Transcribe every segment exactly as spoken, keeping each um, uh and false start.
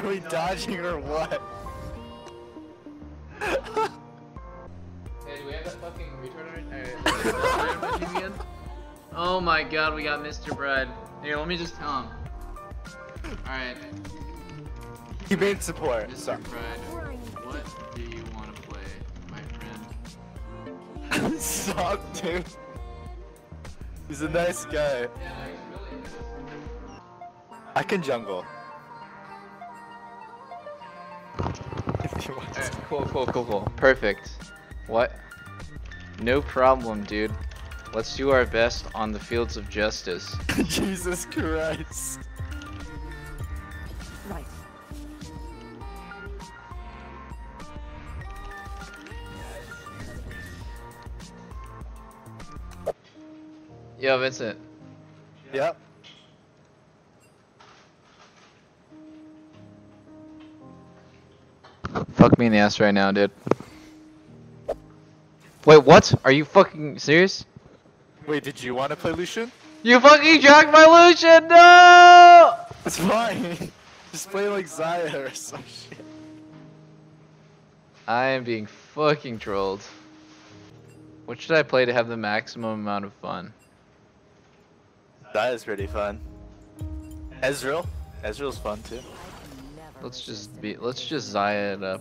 Are we dodging or what? Hey, do we have that fucking retard again? Oh my god, we got Mister Bread. Here, let me just tell him. Alright. He made support. Mister Bread, what do you want to play, my friend? Stop, dude. He's a nice guy. Yeah, he's really nice. I can jungle. If you want to. Cool, cool, cool, cool. Perfect. What? No problem, dude. Let's do our best on the fields of justice. Jesus Christ. Right. Yo, Vincent. Yep. Fuck me in the ass right now, dude. Wait, what? Are you fucking serious? Wait, did you want to play Lucian? You fucking dragged my Lucian! No! It's fine. Just play like Xayah or some shit. I am being fucking trolled. What should I play to have the maximum amount of fun? That is pretty fun. Ezreal? Ezreal's fun too. Let's just be. Let's just Xayah it up.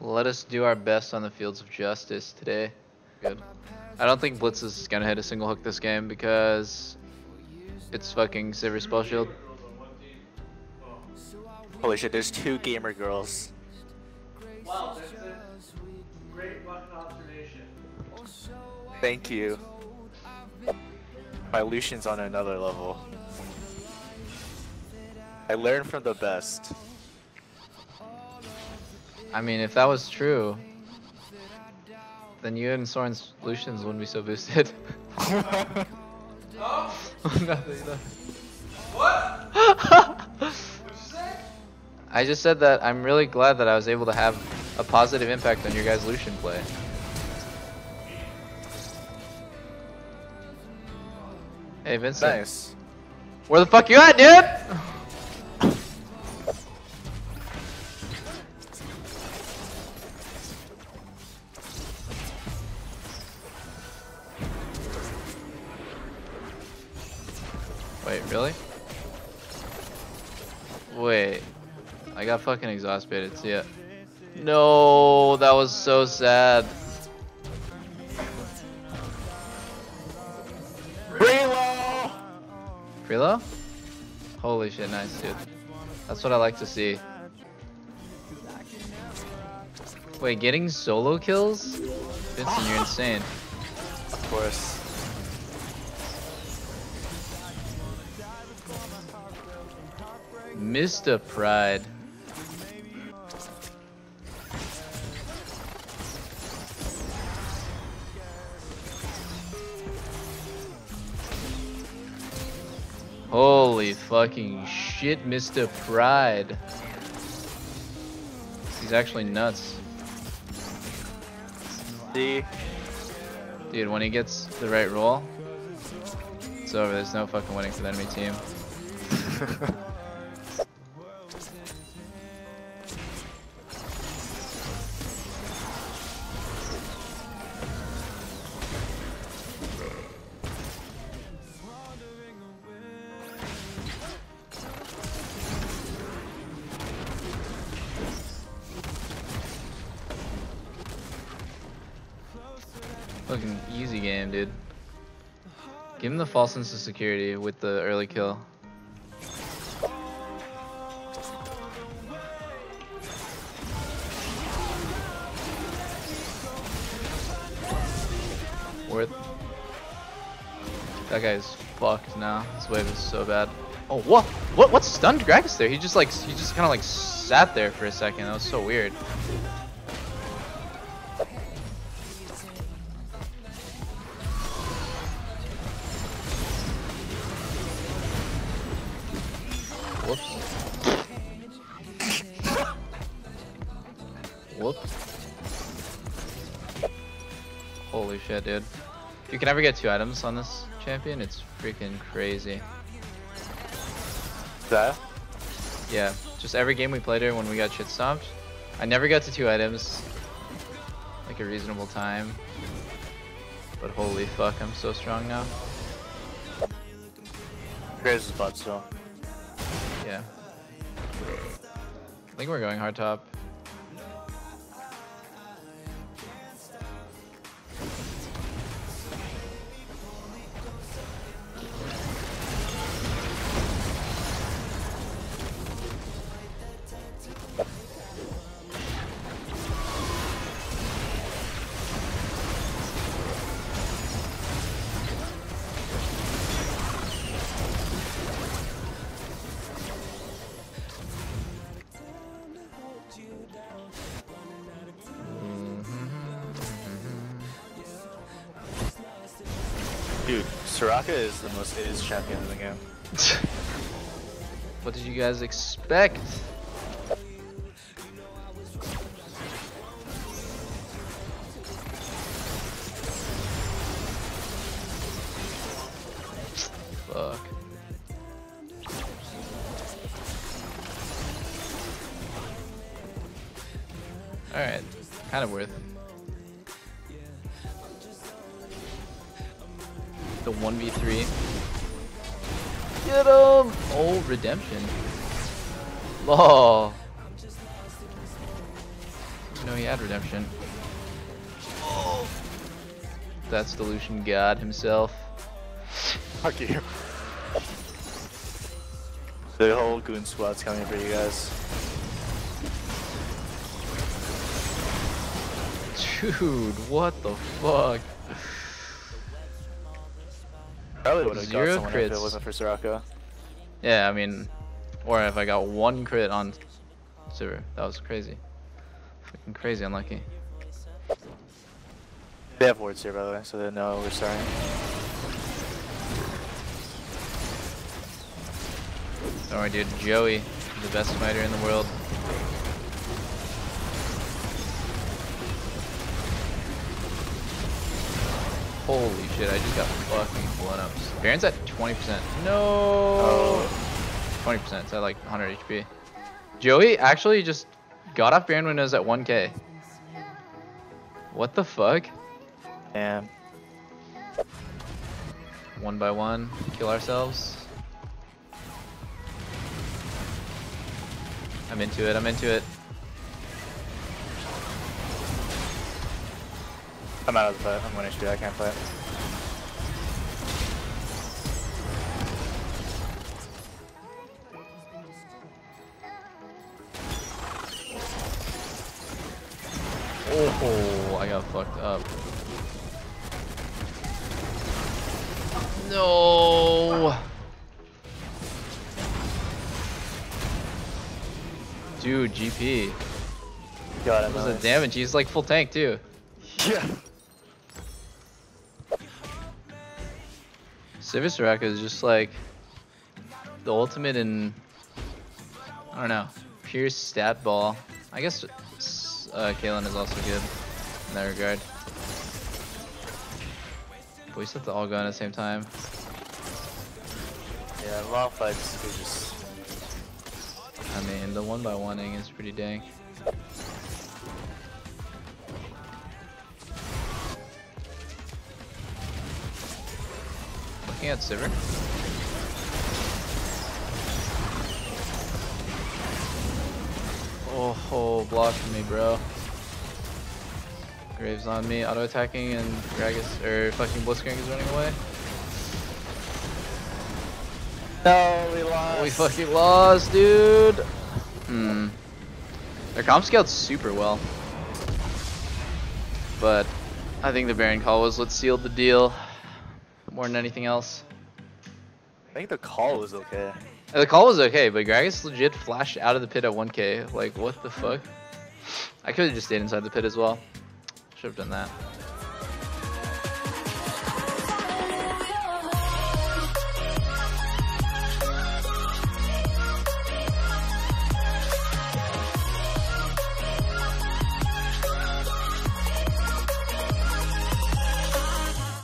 Let us do our best on the fields of justice today. Good. I don't think Blitz is gonna hit a single hook this game because it's fucking Saber Spell Shield. Holy shit, there's two gamer girls. Wow, that's a great fucking observation. Thank you. My Lucian's on another level. I learned from the best. I mean, if that was true, then you and Soren's Lucians wouldn't be so boosted. Oh. Nothing, nothing. What? What'd you say? I just said that I'm really glad that I was able to have a positive impact on your guys' Lucian play. Hey, Vincent. Nice. Where the fuck you at, dude? Wait, really? Wait, I got fucking exhausted. See ya. No, that was so sad. Freelo! Freelo? Holy shit, nice dude. That's what I like to see. Wait, getting solo kills? Vincent, you're insane. Of course. Mister Pride. Holy fucking shit, Mister Pride. He's actually nuts. See? Dude, when he gets the right roll, it's over. There's no fucking winning for the enemy team. Fucking easy game, dude. Give him the false sense of security with the early kill. Worth. That guy's fucked now. His wave is so bad. Oh, what? What? What stunned Gragas there? He just like he just kind of like sat there for a second. That was so weird. Whoops. Whoops. Holy shit, dude. If you can ever get two items on this champion, it's freaking crazy. That? Yeah, just every game we played her when we got shit stomped. I never got to two items, like a reasonable time. But holy fuck, I'm so strong now. Graves is bot still. Yeah. I think we're going hard top. Dude, Soraka is the most is champion in the game. What did you guys expect? Fuck. Alright, kind of worth it. The one v three. Get him! Oh, redemption. Lol. No, he had redemption. Oh. That's the Lucian god himself. Fuck you. The whole goon squad's coming for you guys. Dude, what the fuck? Probably would have got someone if it wasn't for Soraka. Yeah, I mean, or if I got one crit on Sivir. That was crazy. Fucking crazy unlucky. They have wards here, by the way, so they know we're starting. Don't worry, dude. Joey, the best fighter in the world. Holy shit, I just got fucking blown up. Baron's at twenty percent. No! twenty percent, so I like one hundred H P. Joey actually just got off Baron when it was at one K. What the fuck? Damn. One by one, kill ourselves. I'm into it, I'm into it. I'm out of the fight. I'm one H P. I can't fight. Oh, I got fucked up. No, dude, G P. Got him. That was a damage. He's like full tank too. Yeah. Sivir Soraka is just like the ultimate in, I don't know, pure stat ball. I guess uh, Kalen is also good in that regard. But we still have to all go in at the same time. Yeah, long fights is just... I mean, the one by one-ing is pretty dang. Looking at Sivir. Oh, oh, block for me, bro. Graves on me, auto attacking, and Gragas or fucking Blitzkrieg is running away. No, we lost. We fucking lost, dude. Hmm. Their comp scaled super well, but I think the Baron call was what sealed the deal. More than anything else. I think the call was okay. The call was okay, but Gragas legit flashed out of the pit at one K. Like, what the fuck? I could have just stayed inside the pit as well. Should have done that.